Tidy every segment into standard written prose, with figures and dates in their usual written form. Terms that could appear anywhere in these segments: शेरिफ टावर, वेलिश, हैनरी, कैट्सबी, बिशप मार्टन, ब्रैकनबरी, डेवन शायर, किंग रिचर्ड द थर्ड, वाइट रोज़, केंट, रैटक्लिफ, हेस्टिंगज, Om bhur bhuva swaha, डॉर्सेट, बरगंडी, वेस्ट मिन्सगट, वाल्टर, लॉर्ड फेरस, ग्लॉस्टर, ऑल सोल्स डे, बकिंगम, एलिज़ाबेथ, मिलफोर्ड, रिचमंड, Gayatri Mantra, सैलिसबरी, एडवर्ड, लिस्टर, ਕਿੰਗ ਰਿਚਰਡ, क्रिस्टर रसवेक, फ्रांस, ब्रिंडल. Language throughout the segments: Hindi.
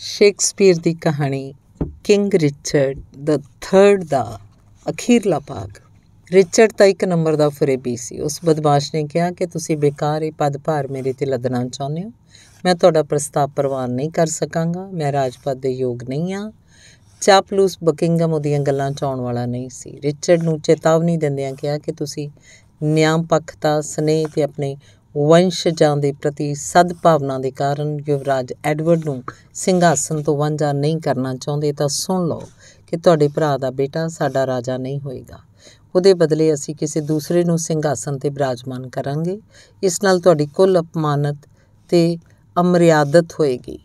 शेक्सपियर की कहानी किंग रिचर्ड द थर्ड का अखीरला भाग। रिचर्ड तो एक नंबर का फरेबी सी। उस बदमाश ने कहा कि तुसी बेकार ही पदभार मेरे ते लदना चाहुंदे हो, मैं तुहाडा प्रस्ताव प्रवान नहीं कर सकांगा, मैं राजपद दे योग नहीं हाँ। चापलूस बकिंगम उहदियां गल्लां च आउण वाला नहीं सी। रिचर्ड नूं चेतावनी दिंदियां कहा कि तुसी न्याय पक्ष दा स्नेह ते अपने वंशजां दे प्रति सद्भावना के कारण युवराज एडवर्ड नूं सिंघासन तो वांझा नहीं करना चाहुंदे, तां सुण लो कि तुहाडे भरा दा बेटा साडा राजा नहीं होएगा, उहदे बदले असीं किसी दूसरे नूं सिंघासन ते विराजमान करांगे। इस नाल तुहाडी कुल अपमानत ते अमर्यादत होएगी।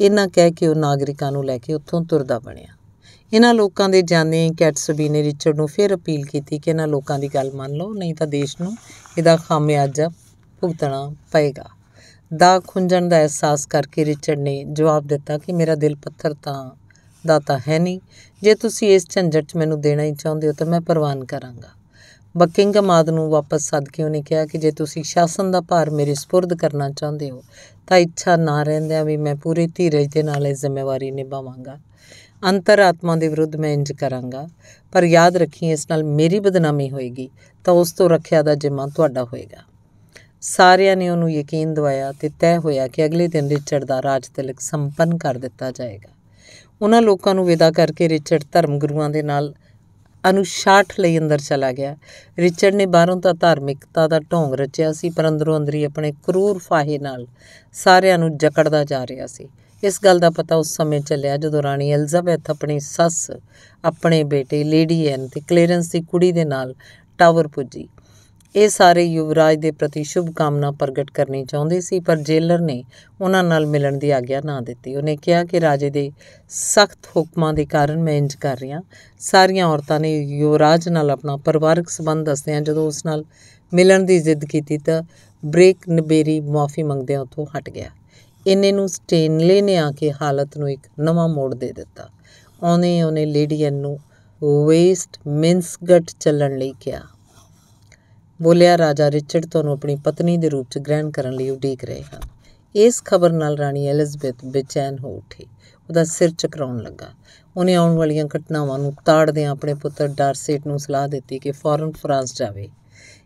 इन्हां कह के उह नागरिकां नूं लैके उत्थों तुरदा बणिया। इन्हां लोकां दे जाने कैट्सबी ने रिचर्ड नूं फिर अपील कीती कि इन्हां लोकां दी गल मंन लओ, नहीं तां देश नूं इहदा खामियाजा भुगतना पएगा। दा खुंजण का एहसास करके रिचर्ड ने जवाब दिता कि मेरा दिल पत्थर दा है नहीं, जे तुसीं इस झंझट 'च मैनूं देना ही चाहुंदे हो तां मैं प्रवान करांगा। बकिंगम आद नूं वापस सद के उहने कहा कि जे तुसीं शासन दा भार मेरे सुपुर्द करना चाहुंदे हो तां इच्छा ना रहिंदिआं भी मैं पूरे धीरज दे नाल जिम्मेवारी निभावांगा। अंतरात्मा दे विरुद्ध मैं इंज करांगा, पर याद रखी इस नाल मेरी बदनामी होएगी तां उस तों रखिआ दा जिम्मा तुहाडा होएगा। सारिया ने उन्होंने यकीन दवाया तो तय होया कि अगले दिन रिचर्ड का राज तिलक संपन्न कर दिता जाएगा। उन्होंने लोगों को विदा करके रिचर्ड धर्म गुरुओं के नाल अनुशाठ लई अंदर चला गया। रिचर्ड ने बाहरों तो धार्मिकता का ढोंग रचिया सी, पर अंदरों अंदरी अपने क्रूर फाहे नाल सारियां नूं जकड़दा जा रहा सी। इस गल का पता उस समय चलिया जदों राणी एलिज़ाबेथ अपनी सस, अपने बेटे लेडी एन ते क्लैरेंस की कुड़ी दे नाल टावर पुजी। ये सारे युवराज के प्रति शुभकामना प्रगट करनी चाहते सी, पर जेलर ने उन्हां नाल मिलन की आग्ञा ना दिती। उन्हें कहा कि राजे दे सख्त हुक्मां दे कारण मैं इंज कर रहा। सारिया औरतों ने युवराज नाल अपना परिवारक संबंध दसदियां जदों उस नाल मिलन की जिद की तो ब्रैकनबरी मुआफ़ी मंगदे उत्थों हट गया। इन्ने नूं स्टेनले ने आके हालत नूं एक नवां मोड़ दे दिता। उन्हें लेडी एन नूं वेस्ट मिन्सगट चलण लई कहा। बोलिया राजा रिचर्ड तुहानूं अपनी पत्नी के रूप में ग्रहण करने लई उडीक रहे हैं। इस खबर नाल राणी एलिज़ाबेथ बेचैन हो उठी, उहदा सिर चकराउण लगा। उन्हें आउण वालियां घटनावां नूं ताड़दियां अपने पुत्र डॉर्सेट नूं सलाह दी कि फौरन फ्रांस जावे,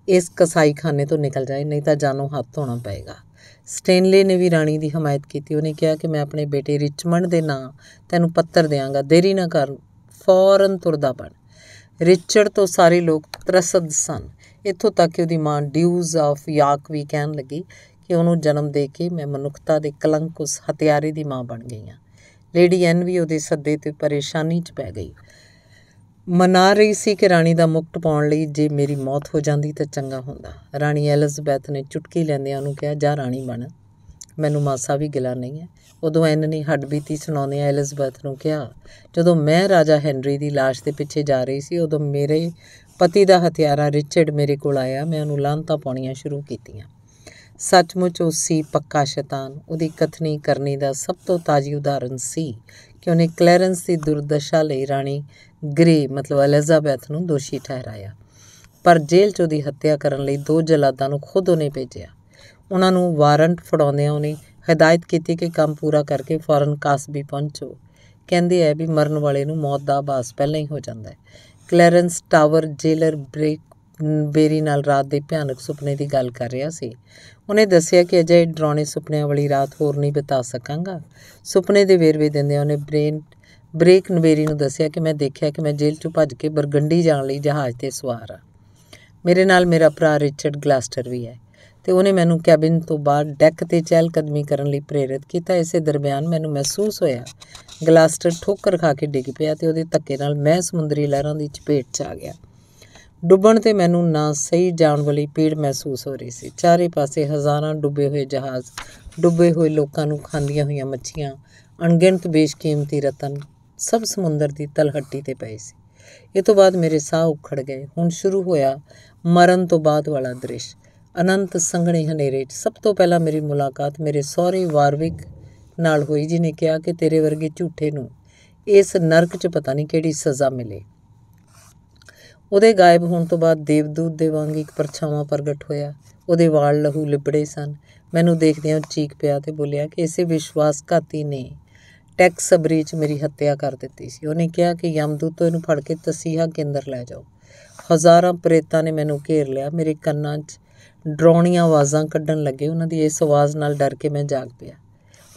इस कसाईखाने तो निकल जाए, नहीं तां जानों हथ धोना पएगा। स्टेनले ने भी राणी की हमायत की। उन्हें कहा कि मैं अपने बेटे रिचमंड के नां तैनूं पत्र देवांगा, देरी ना कर, फौरन तुरदा बण। रिचर्ड तो सारे लोग त्रसद सन, इत्थों तक कि उहदी मां ड्यूज ऑफ यॉर्क भी कहन लगी कि उन्होंने जन्म दे के मैं मनुखता दे कलंक उस हत्यारे की माँ बन गई हाँ। लेडी एन भी उहदे सदे ते परेशानी च पै गई, मना रही सी कि राणी का मुकट पाउण लई जे मेरी मौत हो जाती तो चंगा हुंदा। राणी एलिज़ाबेथ ने चुटकी लैंदियां उहनूं कहा, जा राणी बन, मैनूं मासा भी गिला नहीं है। उदों एन ने हड्डबीती सुणाउंदियां एलिज़ाबेथ नूं कहा, जदों मैं राजा हैनरी की लाश के पिछे जा रही सी उदों मेरे पति का हथियारा रिचर्ड मेरे को आया, मैं उन्होंने लानता पाउणियां शुरू कीतियां। सचमुच उस सी पक्का शैतान। उहदी कथनी करनी का सब तो ताज़ी उदाहरण सी कि उन्हें क्लैरेंस की दुर्दशा लई राणी ग्रे मतलब एलिज़ाबेथ नूं दोषी ठहराया, पर जेल च उहदी हत्या करन लई दो जलादां नूं खुद उन्हें भेजिया। उन्हां नूं वारंट फड़ाउंदियां उन्हें हिदायत की कि काम पूरा करके फौरन कैट्सबी पहुँचो। कहते हैं भी मरण वाले नूं मौत का आभास पहले ही हो जाता है। क्लैरेंस टावर जेलर ब्रैकनबरी नाल रात के भयानक सुपने की गल कर रहा सी। उन्हें दसिया कि अजे डरावने सुपनों वाली रात होर नहीं बिता सकांगा। सुपने के वेरवे देंदे उन्हें ब्रैकनबरी नूं दसिया कि मैं देखिया कि मैं जेल चों भज के बरगंडी जाण लई जहाज़ ते सवार हाँ, मेरे नाल मेरा भरा रिचर्ड ग्लॉस्टर भी है तो उन्हें मैनूं कैबिन तो बाहर डैक ते चहलकदमी करन लई प्रेरित किया। इसे दरम्यान मैनूं महसूस होया ग्लॉस्टर ठोकर खा के डिग पिया तो उहदे धक्के नाल मैं समुद्री लहरां दी चपेट च आ गया। डुब्बण ते मैनूं ना सही जाण वाली पीड़ महसूस हो रही सी। चारे पासे हज़ारां डुब्बे होए जहाज़, डुब्बे होए लोकां नूं खांदियां होईयां मच्छियां, अणगिणत बेशकीमती रतन सब समुंदर दी तलहटी ते पए सी। इस तों बाद मेरे साह उखड़ गए। हुण शुरू होया मरण तो बाद वाला दृश। अनंत संघने हनेरे सब तो पहला मेरी मुलाकात मेरे सौहरे वारविक नाल होई, जिन्हें कहा कि तेरे वर्गे झूठे नूं इस नरक च पता नहीं किहड़ी सज़ा मिले। उहदे गायब होने तो बाद देवदूत दे वांग एक परछावां प्रगट होया। उहदे वाल लहू लिबड़े सन। मैनूं देखदिआं चीख पिया ते बोलिया कि इसे विश्वासघाती ने कैट्सबरी मेरी हत्या कर दी सी। उन्हें कहा कि यमदूत तो इन्हूं फड़ के तसीहा के अंदर लै जाओ। हज़ारां प्रेतां ने मैनू घेर लिया, मेरे कन्नां च डरावनी आवाज़ां कड्ढन लगे। उन्हां दी इस आवाज़ नाल डर के मैं जाग पिया।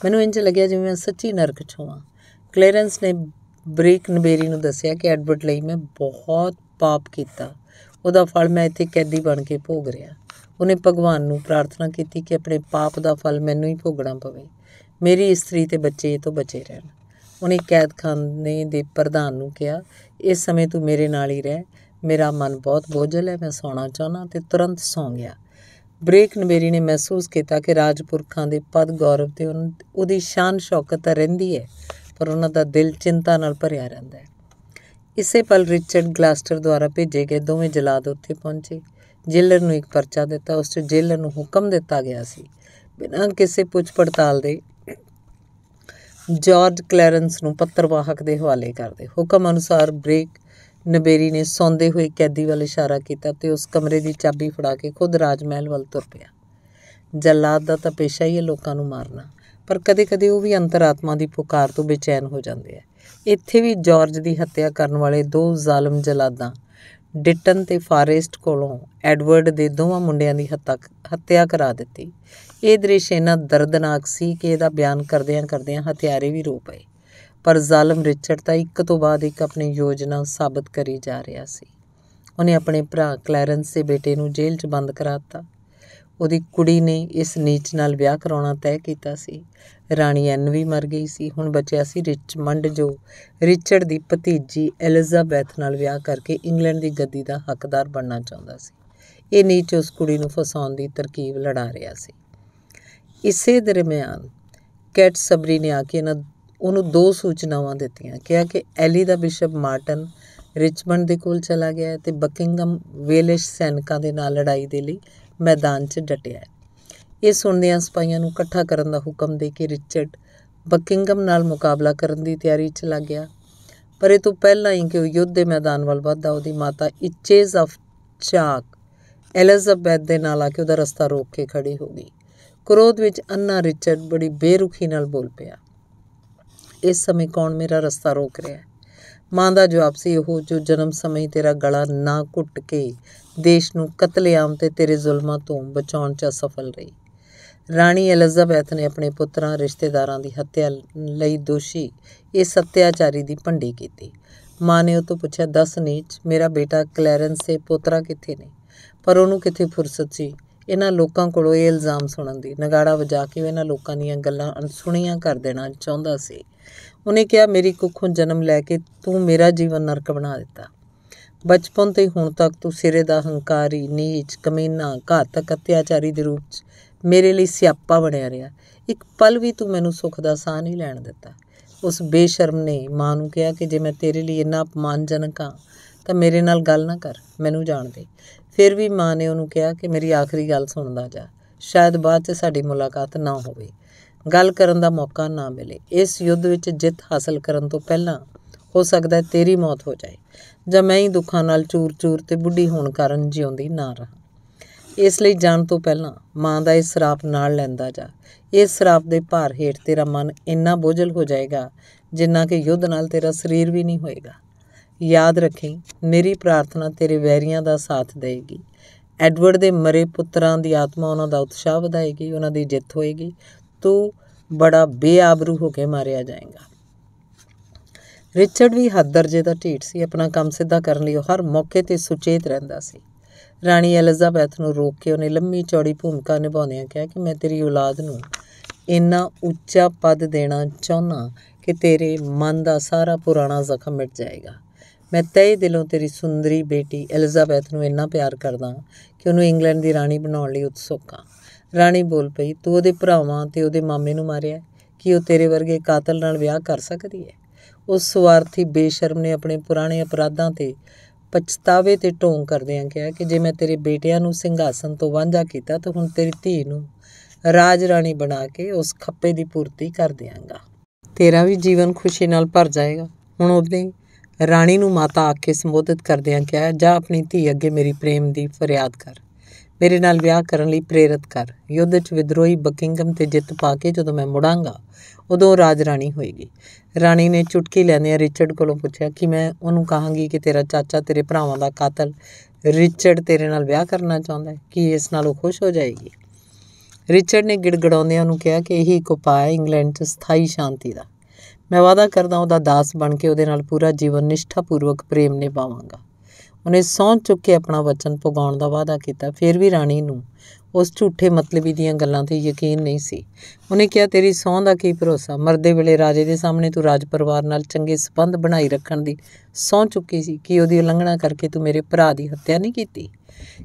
मैनू इंज लग्या जिवें मैं सच्ची नरक च होवां। क्लैरेंस ने ब्रैकनबरी नूं दस्सिया कि एडवर्ड लई मैं बहुत पाप कीता, उहदा फल मैं इत्थे कैदी बन के भोग रिहा। उन्हें भगवान नूं प्रार्थना कीती कि अपने पाप दा फल मैनू ही भोगना पवे, मेरी इस्त्री ते बच्चे तो बचे रहन। उन्हें कैदखाने दे प्रधान नूं कहा, इस समय तू मेरे नाल ही रह, मेरा मन बहुत बोझल है, मैं सोना चाहना, ते तुरंत सौं गया। ब्रैकनबरी ने महसूस किया कि राजपुरखा के पद गौरव ते उहदी शान शौकत रहिंदी है, पर उन्हां दा दिल चिंता नाल भरिया रहिंदा है। इसे पल रिचर्ड ग्लॉस्टर द्वारा भेजे गए दोवें जलाद उत्थे पहुंचे। जेलर नूं एक परचा दिता, उस जेलर नूं हुक्म दिता गया सी बिना किसी पुछ पड़ताल दे जार्ज क्लैरेंस नूं पत्रवाहक दे हवाले कर दे। हुक्म अनुसार ब्रैकनबरी ने सौंदे हुए कैदी वाल इशारा किया तो उस कमरे की चाबी फड़ा के खुद राजमहल वाल तुर पिया। जलाद का तो पेशा ही है लोगों को मारना, पर कदे कदे वो भी अंतरात्मा की पुकार तो बेचैन हो जाते हैं। इत्थे भी जार्ज की हत्या करने वाले दो जालम जलादा डिटन ते फारेस्ट कोलों एडवर्ड के दोवां मुंडियां की हत्या करा दी। ये दृश्य इन्ना दर्दनाक सी कि इसका बयान करदियां करदियां हत्यारे भी रो पए। पर जालम रिचर्ड तां एक तो बाद एक अपनी योजना साबित करी जा रहा सी। उन्हें अपने भरा क्लैरेंस के बेटे नूं जेल च बंद कराता। उहदी कुड़ी ने इस नीच नाल विआह कराउणा तय कीता सी। राणी एन भी मर गई सी। हुण बचिया सी रिचमंड, जो रिचर्ड दी भतीजी एलिज़ाबेथ नाल विआह करके इंग्लैंड दी गद्दी दा हकदार बनना चाहुंदा सी। ये नीच उस कुड़ी नूं फसाउण दी तरकीब लड़ा रहा सी। इसे दरम्यान कैट्सबरी ने आके उन्होंने दो सूचनावां दित्तियां, कहा कि एली दा बिशप मार्टन रिचमंड दे कोल चला गया है ते बकिंगम वेलिश सैनिकां दे नाल लड़ाई दे लई मैदान च डटिया है। ये सुनदियां सिपाहियां नूं इकट्ठा करन दा हुक्म दे के रिचर्ड बकिंगम नाल मुकाबला करन दी तैयारी च लग गया। पर इस तों पहलां ही कि वो युद्ध के मैदान वाल वधदा, उहदी माता डचेस ऑफ यॉर्क एलिज़ाबेथ दे नाल आके उहदा रस्ता रोक के खड़ी हो गई। क्रोध विच अन्ना रिचर्ड बड़ी बेरुखी नाल बोल पिया, इस समय कौन मेरा रस्ता रोक रहा है? माँ का जवाब सी, ओह जो जन्म समय तेरा गला ना घुट के देश नूं कतलेआम ते तेरे जुल्मां तों बचाउण च असफल रही। राणी एलिज़ाबेथ ने अपने पुत्रां रिश्तेदारां दी हत्या लई दोषी इस अत्याचारी दी भंडी कीती। माँ ने उस तों पुछया, दस नीच मेरा बेटा क्लैरेंस से पुत्रा कित्थे ने? पर उहनूं कित्थे फुरसत सी इन्हां लोकां कोलों ये इल्ज़ाम सुणन दी। नगाड़ा वजा के इन्हां लोकां दियां गल्लां अणसुणीआं कर देना चाहुंदा सी। उन्हें कहा, मेरी कुखों जन्म लैके तू मेरा जीवन नरक बना दिता। बचपन ते हुण तक तू सिरे दा हंकारी, नीच, कमीना, घातक, अत्याचारी दे रूप च मेरे लिए स्यापा बनिया रहा। एक पल भी तू मैनू सुख दा साह नहीं लैण दिता। उस बेशर्म ने माँ नूं कहा कि जे मैं तेरे लिए इन्ना अपमानजनक हाँ तो मेरे नाल गल ना कर, मैनू जाण दे। फिर भी माँ ने उन्होंने कहा कि मेरी आखिरी गल सुणदा जा, शायद बाद च साडी मुलाकात ना होवे, गल करन दा मौका ना मिले। इस युद्ध विच जित हासिल करन तो पहला हो सकता है तेरी मौत हो जाए, जां मैं ही दुखा नाल चूर चूर ते बुढ़ी होने कारण जिउंदी ना रहा। इसलिए जाण तो पहला माँ का इस श्राप नाल लैंदा जा। इस श्राप दे भार हेठ तेरा मन इन्ना बोझल हो जाएगा जिन्ना कि युद्ध नाल तेरा शरीर भी नहीं होएगा। याद रखें, मेरी प्रार्थना तेरे वैरियां दा साथ देगी। एडवर्ड दे मरे पुत्रां दी आत्मा उन्हां दा उत्साह वधाएगी, उन्हां दी जित होएगी। तो बड़ा बेआबरू होकर मारिया जाएगा। रिचर्ड भी हद दर्जे का ढीठ सी। अपना काम सीधा करने लिए हर मौके पर सुचेत रहिंदा सी। राणी एलिज़ाबेथ नूं रोक के उन्हें लंबी चौड़ी भूमिका निभाउंदियां कहा कि मैं तेरी औलाद नूं इन्ना उच्चा पद देना चाहुंदा कि तेरे मन का सारा पुराना जख्म मिट जाएगा। मैं तय दिलों तेरी सुंदरी बेटी एलिज़ाबेथ नूं इन्ना प्यार करदा कि उन्होंने इंग्लैंड की राणी बनाने लिए उत्सुक हाँ। राणी बोल पई, तू उहदे भरावां ते उहदे मामे नूं मारिया, कि वह तेरे वर्गे कातल नाल विआह कर सकती है? उस स्वार्थी बेशर्म ने अपने पुराने अपराधां ते पछतावे ते ढोंग करदिआं कहा कि जे मैं तेरे बेटियां नूं सिंघासन तो वांझा कीता तो हुण तेरी धी नूं राज राणी बना के उस खप्पे की पूर्ति कर देंगा। तेरा भी जीवन खुशी नाल भर जाएगा। हुण उहने राणी नूं माता आके संबोधित करदिआं कहा, जा अपनी धी अगे मेरी प्रेम की फरियाद कर, मेरे नाल ਵਿਆਹ ਕਰਨ ਲਈ ਪ੍ਰੇਰਿਤ ਕਰ। ਯੁੱਧ 'ਚ ਵਿਦਰੋਹੀ ਬਕਿੰਗਮ ਤੇ ਜਿੱਤ ਪਾ ਕੇ ਜਦੋਂ ਮੈਂ ਮੁੜਾਂਗਾ ਉਦੋਂ ਰਾਜ ਰਾਣੀ ਹੋਏਗੀ। ਰਾਣੀ ਨੇ ਚੁਟਕੀ ਲੈਂਦਿਆਂ ਰਿਚਰਡ ਕੋਲੋਂ ਪੁੱਛਿਆ ਕਿ ਮੈਂ ਉਹਨੂੰ ਕਹਾਂਗੀ ਕਿ ਤੇਰਾ ਚਾਚਾ ਤੇਰੇ ਭਰਾਵਾਂ ਦਾ ਕਾਤਲ ਰਿਚਰਡ ਤੇਰੇ ਨਾਲ ਵਿਆਹ ਕਰਨਾ ਚਾਹੁੰਦਾ ਹੈ, ਕਿ ਇਸ ਨਾਲ ਉਹ ਖੁਸ਼ ਹੋ ਜਾਏਗੀ। ਰਿਚਰਡ ਨੇ ਗਿੜਗੜਾਉਂਦਿਆਂ ਉਹਨੂੰ ਕਿਹਾ ਕਿ ਇਹੀ ਇੱਕ ਉਪਾਅ ਹੈ ਇੰਗਲੈਂਡ 'ਚ ਸਥਾਈ ਸ਼ਾਂਤੀ ਦਾ। मैं वादा करदा उहदा दास बन के उहदे नाल पूरा जीवन निष्ठापूर्वक प्रेम निभावांगा। उन्हें सौं चुक के अपना वचन पुगाउण दा वादा कीता। फिर भी राणी नूं उस झूठे मतलबी दियां गल्लां ते यकीन नहीं सी। उन्हें कहा तेरी सौं दा की भरोसा, मरदे वेले राजे दे सामने तू राज परिवार नाल चंगे संबंध बनाई रखण दी सौं चुकी सी कि उहदी उलंघना करके तू मेरे भरा दी हत्या नहीं कीती,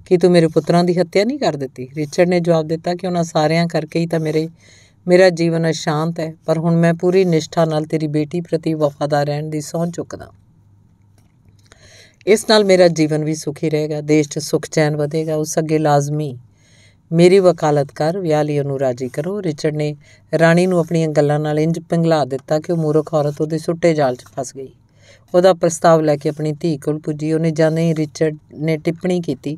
कि तू मेरे पुत्रां दी हत्या नहीं कर दित्ती। रिचर्ड ने जवाब दिता कि उन्हां सारियां करके ही तां मेरा जीवन अशांत है, पर हुण मैं पूरी निष्ठा नाल तेरी बेटी प्रति वफादार रहण दी सौं चुकदा। इस नाल मेरा जीवन भी सुखी रहेगा, देश 'च सुख चैन वधेगा। उस अगे लाजमी मेरी वकालत कर, विआह लई उहनूं राजी करो। रिचर्ड ने राणी नूं अपणीआं गल्लां नाल इंज पिंघला दित्ता कि मूरख औरत उहदे सुट्टे जाल 'च फस गई। उहदा प्रस्ताव लैके अपनी धी कोल पुजी। उहने जांदे ही रिचर्ड ने टिप्पणी कीती,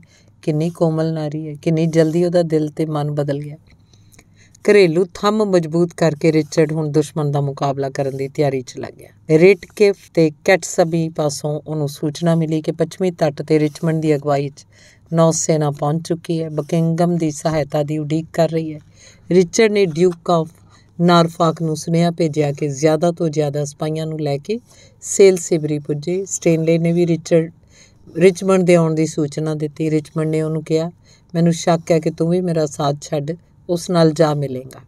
किन्नी कोमल नारी है, किन्नी जल्दी उहदा दिल ते मन बदल गया। घरेलू थंम मजबूत करके रिचर्ड हुण दुश्मन का मुकाबला करने की तैयारी च लग गया। रैटक्लिफ ते कैट्सबी पासों उन्होंने सूचना मिली कि पश्चिमी तट ते रिचमंड की अगवाई च नौसेना पहुँच चुकी है, बकिंगम की सहायता की उड़ीक कर रही है। रिचर्ड ने ड्यूक ऑफ नॉरफ़ॉक नूं सुनेहा भेजिया कि ज़्यादा तो ज़्यादा सिपाहियां नूं लैके सैलिसबरी पुजे। स्टेनले ने भी रिचमंड दे आउण दी सूचना दित्ती। रिचमंड ने उन्होंने कहा मैनूं शक है कि तूं भी मेरा साथ छड्ड उस नाल जा मिलेगा।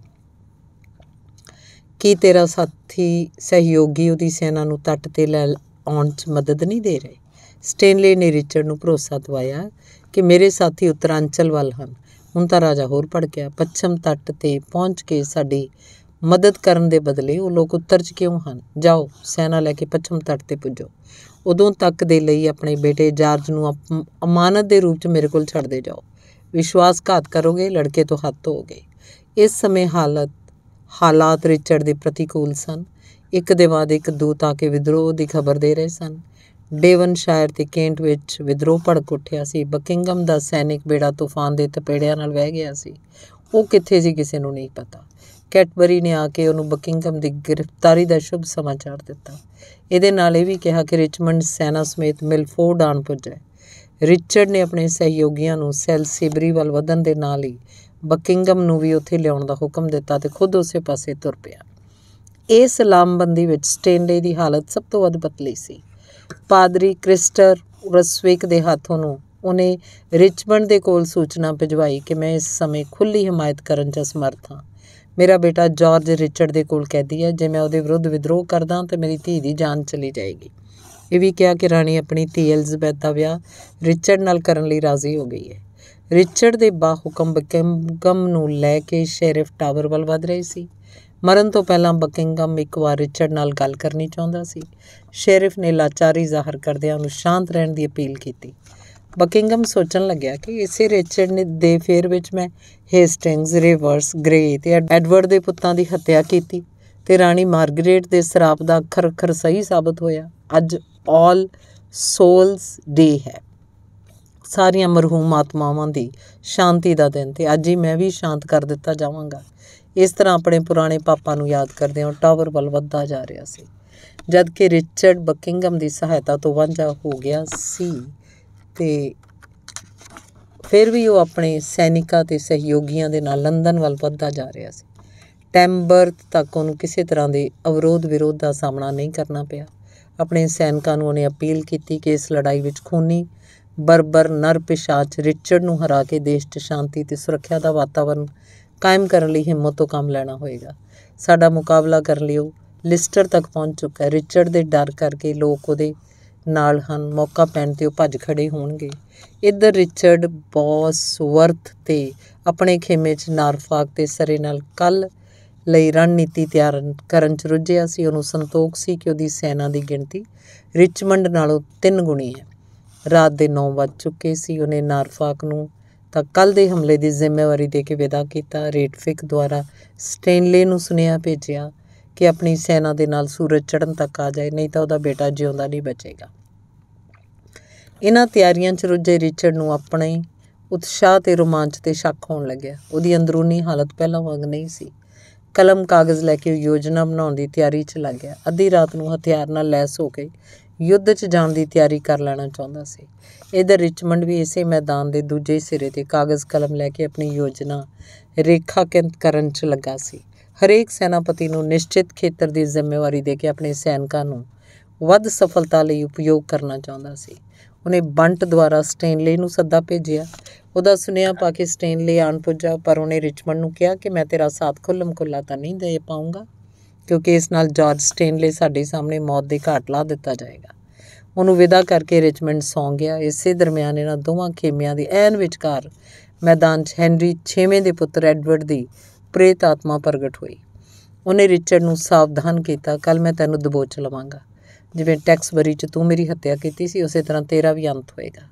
की तेरा साथी सहयोगी उहदी सेना नूं तट ते लै आउण च मदद नहीं दे रहे। स्टेनले ने रिचर्ड नूं भरोसा दवाया कि मेरे साथी उत्तरांचल वल हन। हुण तां राजा होर भड़किया, पच्छम तट ते पहुँच के साडी मदद करन दे बदले उह लोक उत्तर च क्यों हन? जाओ सेना लैके पच्छम तट ते पुजो। उदों तक दे लई अपने बेटे जार्ज नूं अमानत दे रूप च मेरे कोल छड्डदे जाओ। विश्वासघात करोगे लड़के तो हत्थ हो गए। इस समय हालात रिचर्ड के प्रतिकूल सन। एक दे बाद एक दूत आके विद्रोह की खबर दे रहे सन। डेवन शायर ते केंट विच विद्रोह भड़क उठिया सी। बकिंगम दा सैनिक बेड़ा तूफान के तपेड़ियां नाल वह गया सी। वो कित्थे सी किसी नूं नहीं पता। कैट्सबरी ने आके उन्होंने बकिंगम की गिरफ्तारी का शुभ समाचार दिता। इहदे नाल ये भी कहा कि रिचमंड सेना समेत मिलफोर्ड आण पुज्जा। रिचर्ड ने अपने सहयोगियों को सैलिसबरी वाल वधन के नाल ही बकिंगम नूं भी उत्थे लिआउण दा हुक्म दिता ते खुद उस पासे तुर पिया। इस लामबंदी विच स्टेनले की हालत सब तो वध पतली सी। पादरी क्रिस्टर रसवेक के हाथों उन्हें रिचमंड के कोल सूचना भिजवाई कि मैं इस समय खुली हिमायत करन च समर्थ हाँ। मेरा बेटा जार्ज रिचर्ड के कोल कैदी है। जे मैं उहदे विरुद्ध विद्रोह करदा तो मेरी धी की जान चली जाएगी। यह भी कहा कि राणी अपनी धी एलिज़ाबेथ का विआह रिचर्ड नाल करन लई राजी हो गई है। रिचर्ड दे बाहुकम बकिंगम नूं लै के शेरिफ टावर वल वध रहे सी। मरण तो पहला बकिंगम एक बार रिचर्ड नाल गल करनी चाहुंदा सी। शेरिफ ने लाचारी जाहिर करदिआं उहनूं शांत रहण दी अपील कीती। बकिंगम सोचण लग्या कि इसे रिचर्ड ने दे फेर विच मैं हेस्टिंगज रिवर्स ग्रे ते एडवर्ड दे पुत्तां दी हत्या कीती ते राणी मार्गरेट दे सराप दा अखर अखर सही साबित होया। अज ऑल सोल्स डे है, सारियां मरहूम आत्मावां दी शांति दा दिन, ते अज ही मैं भी शांत कर दिता जावांगा। इस तरह अपने पुराने पापा नूं याद करदे होए टावर वल वधदा जा रहा सी। जद कि रिचर्ड बकिंगम दी सहायता तो वांझा हो गया सी ते फिर भी वह अपने सैनिकां ते सहयोगियां दे नाल लंदन वल वधदा जा रहा सी। टैम्बर्थ तक उहनूं किसी तरह के अवरोध विरोध का सामना नहीं करना पिया। अपने सैनिकां नूं उहने अपील की कि इस लड़ाई विच खूनी बर्बर नर पिशाच रिचर्ड नूं हरा के देश 'ਚ शांति ते सुरक्षा दा वातावरण कायम करन लई हिम्मत तो काम लैना होएगा। साडा मुकाबला कर लिओ लिस्टर तक पहुँच चुका है। रिचर्ड दे डर करके लोक उहदे नाल हन। मौका पैण ते उह भज खड़े होणगे। इधर रिचर्ड बॉसवर्थ ते अपने खेमे 'ਚ नॉरफ़ॉक ते सरे नाल कल ਲਈ ਰਣਨੀਤੀ ਤਿਆਰ ਕਰਨ 'ਚ ਰੁੱਝਿਆ ਸੀ। ਉਹਨੂੰ ਸੰਤੋਖ ਸੀ ਕਿ ਉਹਦੀ ਸੈਨਾ ਦੀ ਗਿਣਤੀ ਰਿਚਮੰਡ ਨਾਲੋਂ 3 ਗੁਣੀ ਹੈ। ਰਾਤ ਦੇ 9 ਵੱਜ ਚੁੱਕੇ ਸੀ। ਉਹਨੇ ਨੌਰਫਾਕ ਨੂੰ ਤਾਂ ਕੱਲ੍ਹ ਦੇ ਹਮਲੇ ਦੀ ਜ਼ਿੰਮੇਵਾਰੀ ਦੇ ਕੇ ਵਿਦਾ ਕੀਤਾ। ਰੈਟਕਲਿਫ ਦੁਆਰਾ ਸਟੇਨਲੇ ਨੂੰ ਸੁਨੇਹਾ ਭੇਜਿਆ ਕਿ ਆਪਣੀ ਸੈਨਾ ਦੇ ਨਾਲ ਸੂਰਜ ਚੜ੍ਹਨ ਤੱਕ ਆ ਜਾਏ, ਨਹੀਂ ਤਾਂ ਉਹਦਾ ਬੇਟਾ ਜਿਉਂਦਾ ਨਹੀਂ ਬਚੇਗਾ। ਇਹਨਾਂ ਤਿਆਰੀਆਂ 'ਚ ਰੁੱਝੇ ਰਿਚਰਡ ਨੂੰ ਆਪਣੇ उत्साह ते रोमांच ते शक होण लग्या। उहदी अंदरूनी हालत पहलां वांग नहीं सी। कलम कागज़ लैके योजना बनाउण दी तैयारी च लग गया। अद्धी रात नूं हथियार नाल लैस हो के युद्ध च जाण दी तैयारी कर लैणा चाहुंदा सी। इधर रिचमंड भी इसे मैदान के दूजे सिरे ते कागज़ कलम लैके अपनी योजना रेखांकित करन च लगा सी। हरेक सेनापति नूं निश्चित खेतर की जिम्मेवारी दे के अपने सैनिकां नूं वध सफलता लई उपयोग करना चाहुंदा सी। उन्हें बंट द्वारा स्टेनले नूं सदा भेजिया। उहदा सुनिया पा के स्टेनले आन पुज्जा, पर उन्हें रिचमंड नूं कहा कि मैं तेरा साथ खुल्लम खुल्ला तो नहीं दे पाऊँगा, क्योंकि इस नाल जार्ज स्टेनले साडे सामने मौत दे घाट ला दिता जाएगा। उन्होंने विदा करके रिचमंड सौं गया। इसे दरम्यान इन्हां दोवां खेमियां दी ऐन विचकार मैदान च हैनरी 6वें दे पुत्र एडवर्ड दी प्रेत आत्मा प्रगट हुई। उन्हें रिचर्ड नूं सावधान किया, कल मैं तैनूं दबोच लवांगा, जिवें टैक्सबरी च तू मेरी हत्या की सी उस तरह तेरा भी अंत होएगा।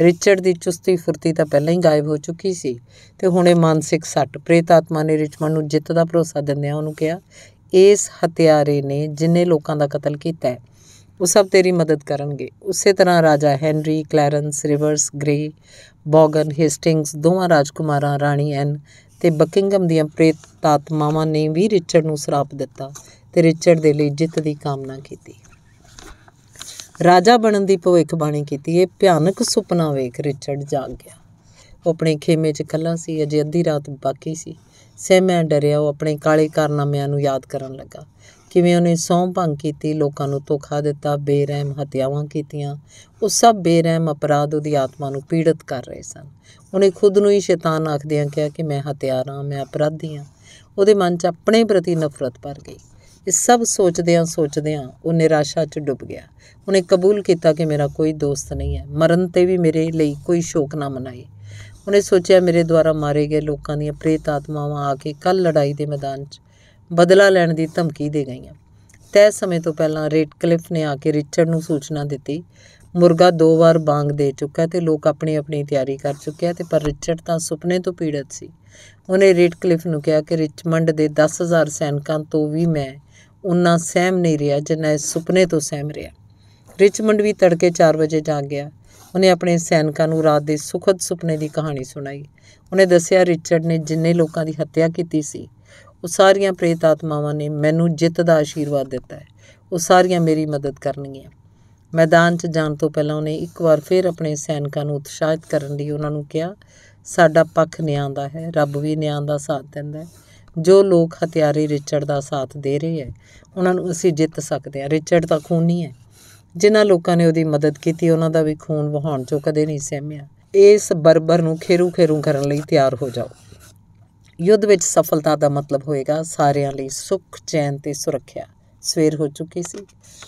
रिचर्ड की चुस्ती फुर्ती तो पहले ही गायब हो चुकी सी ते हुणे मानसिक सट। प्रेत आत्मा ने रिचमंड नूं जित का भरोसा दिंदिआं उहनूं कहा, इस हत्यारे ने जिन्ने लोगों का कतल किया है वो सब तेरी मदद करेंगे। उस तरह राजा हैनरी, क्लैरेंस, रिवर्स ग्रे, बॉगन, हेस्टिंगज दोवां राजकुमारां राणी एन ते बकिंगम दीआं प्रेत आत्मावां ने भी रिचर्ड नूं श्राप दिता ते रिचर्ड दे लई जित की कामना की, राजा बनन की भविखबाणी की। यह भयानक सुपना वेख रिचर्ड जाग गया। वह अपने खेमे च कल्ला सी। अजे अद्धी रात बाकी सी। सहम्या डरिया वह अपने काले कारनामियां नूं याद करन लगा। किवें उहने सौं भंग की, लोकां नूं धोखा दिता, बेरहम हत्यावां कीतियां। उह सब बेरहम अपराध उहदी आत्मा नूं पीड़ित कर रहे सन। उहने खुद नूं ही शैतान आखदियां कहा कि मैं हत्यारा, मैं अपराधी हाँ। उहदे मन च अपने प्रति नफरत भर गई। इस सब सोचदियां वह निराशा च डुब गया। उहने कबूल किया कि मेरा कोई दोस्त नहीं है, मरन ते भी मेरे लिए कोई शोक ना मनाए। उन्हें सोचा मेरे द्वारा मारे गए लोगों दी प्रेत आत्मावां आके कल लड़ाई के मैदान च बदला लैण की धमकी दे गई। तय समय तो पहला रैटक्लिफ ने आके रिचर्ड नूं सूचना दी। मुर्गा 2 बार बांग दे चुका तो लोग अपनी अपनी तैयारी कर चुके हैं, पर रिचर्ड तो सुपने तो पीड़ित सी। उन्हें रैटक्लिफ नूं कहा कि रिचमंड के 10,000 सैनिकों तो भी मैं उन्ना सहम नहीं रहा जिन्ना इस सुपने तो सहम रहा। रिचमंड भी तड़के 4 बजे जाग गया। उन्हें अपने सैनिकों को रात के सुखद सुपने की कहानी सुनाई। उन्हें दसिया रिचर्ड ने जिन्ने लोगों की हत्या की सी वो सारिया प्रेत आत्मावां ने मैनू जित का आशीर्वाद दिता है, वो सारिया मेरी मदद करनगियां। मैदान च जाण तो पहला उन्हें एक बार फिर अपने सैनिकों को उत्साहित करने लई उन्होंने कहा, साडा पक्ष न्याय दा है, रब भी न्याय दा साथ दिंदा है। जो लोग हत्यारे रिचर्ड का साथ दे रहे हैं उन्होंने असीं जित सकते हैं। रिचर्ड तो खूनी है, जिन्हां लोगों ने उसकी मदद की उन्हां दा भी खून वहाउण चों कदे नहीं सहमिया। इस बरबर नूं खेरू खेरू करन लई तैयार हो जाओ। युद्ध विच सफलता दा मतलब होएगा सारियां लई सुख, चैन ते सुरक्षा। सवेर हो चुकी सी,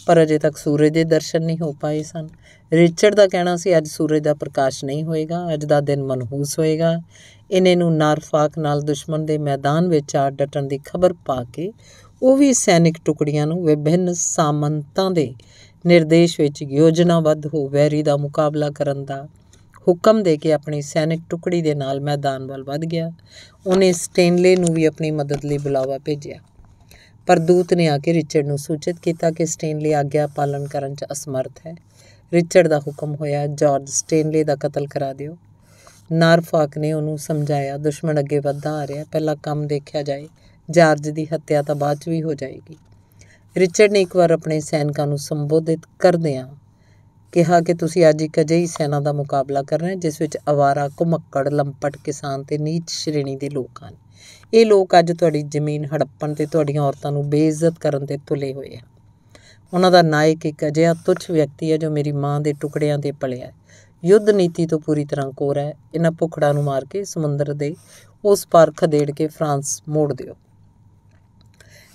पर अजे तक सूरज दे दर्शन नहीं हो पाए सन। रिचर्ड का कहना सी अज सूरज का प्रकाश नहीं होएगा, अज दा दिन मनहूस होएगा। इन्हां नूं नॉरफ़ॉक नाल दुश्मन दे मैदान विच आ डटण दी खबर पा के वो भी सैनिक टुकड़ियां नूं विभिन्न सामंतां दे निर्देश विच योजनाबद्ध हो वैरी का मुकाबला करन दा हुक्म दे के अपनी सैनिक टुकड़ी दे नाल मैदान वल वध गया। उन्हें स्टेनले नूं भी अपनी मदद लई बुलावा भेजिया, पर दूत ने आके रिचर्ड नूं सूचित किया कि स्टेनले आग्या पालन करन च असमर्थ है। रिचर्ड दा हुक्म होया, जार्ज स्टेनले दा कतल करा दिओ। नॉरफ़ॉक ने उन्होंने समझाया, दुश्मन अगे वधदा आ रहा, पहला काम देखा जाए, जार्ज की हत्या तो बाद भी हो जाएगी। रिचर्ड ने एक बार अपने सैनिकों को संबोधित करदिआं कहा कि तुसीं अज एक अजिही सेना का मुकाबला कर रहे हैं जिस विच आवारा, घुमक्कड़, लंपट, किसान ते नीच श्रेणी के लोग हैं। ये लोग अज तुहाडी जमीन हड़प्पण ते तुहाडीआं औरतां नूं बेइज्जत करन ते तुले होए हैं। उन्हां दा नायक एक अजिहा तुच्छ व्यक्ति है जो मेरी माँ के टुकड़ियां ते पलिया, युद्ध नीति तो पूरी तरह कोरा है। इन्हां भुखड़ां नूं मार के समुंदर दे उस पार खदेड़ के फ्रांस मोड़ दिओ।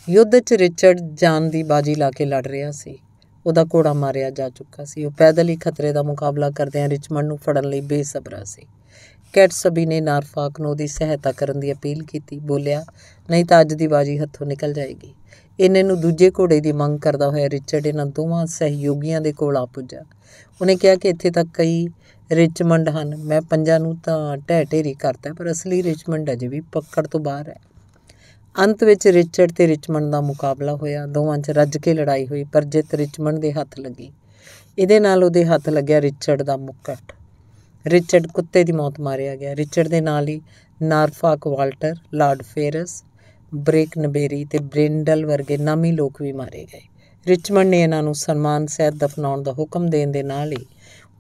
युद्ध च रिचर्ड जान की बाजी ला के लड़ रहा सी। उहदा घोड़ा मारिया जा चुका सी। वह पैदल ही खतरे का मुकाबला करदिआं रिचमंड नूं फड़न लई बेसबरा सी। कैट्सबी ने नॉरफ़ॉक नूं उहदी सहायता करन दी अपील की। बोलिया, नहीं तो अज की बाजी हथों निकल जाएगी। इन्हां नूं दूजे घोड़े की मंग करदा होया रिचर्ड इन्हां दोवां सहयोगियां दे कोल आ पुज्जा। उन्हें कहा कि इत्थे तक कई रिचमंड हैं, मैं 5 नूं तां ढह ढेरी करता, पर असली रिचमंड अजे भी पकड़ तो बाहर है। अंत विच रिचर्ड ते रिचमंड का मुकाबला होया। दोवां च रज के लड़ाई हुई, पर जित रिचमंड के हथ लगी। इहदे नाल उहदे हथ लग्या रिचर्ड का मुकट। रिचर्ड कुत्ते दी मौत मारिया गया। रिचर्ड दे नाल ही Norfolk वाल्टर, लॉर्ड फेरस, ब्रैकनबरी ते ब्रिंडल वर्गे नामी लोग भी मारे गए। रिचमंड ने इन्हां नूं सन्मान सहित दफनाउण दा हुक्म देण दे नाल ही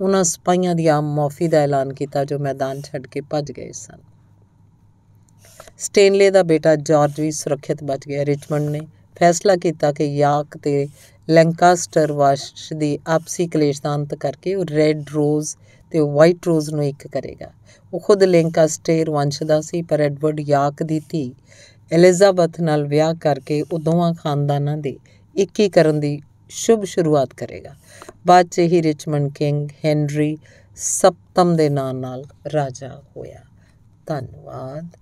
उन्हां सिपाहीआं दी आम मौफी दा ऐलान कीता जो मैदान छड्ड के भज गए सन। स्टेनले दा बेटा जार्ज भी सुरक्षित बच गया। रिचमंड ने फैसला किया कि याक ते लैंकास्टर वंश दी आपसी कलेश दा अंत करके रेड रोज़ ते वाइट रोज़ नूं एक करेगा। वो खुद लैंकास्टर वंश दा सी पर एडवर्ड याक दी धी एलिज़ाबेथ नाल विआह करके वो दोवां खानदानां दे एकीकरण दी शुभ शुरुआत करेगा। बाद च ही रिचमंड किंग हैनरी 7 दे नाम राजा होया। धन्यवाद।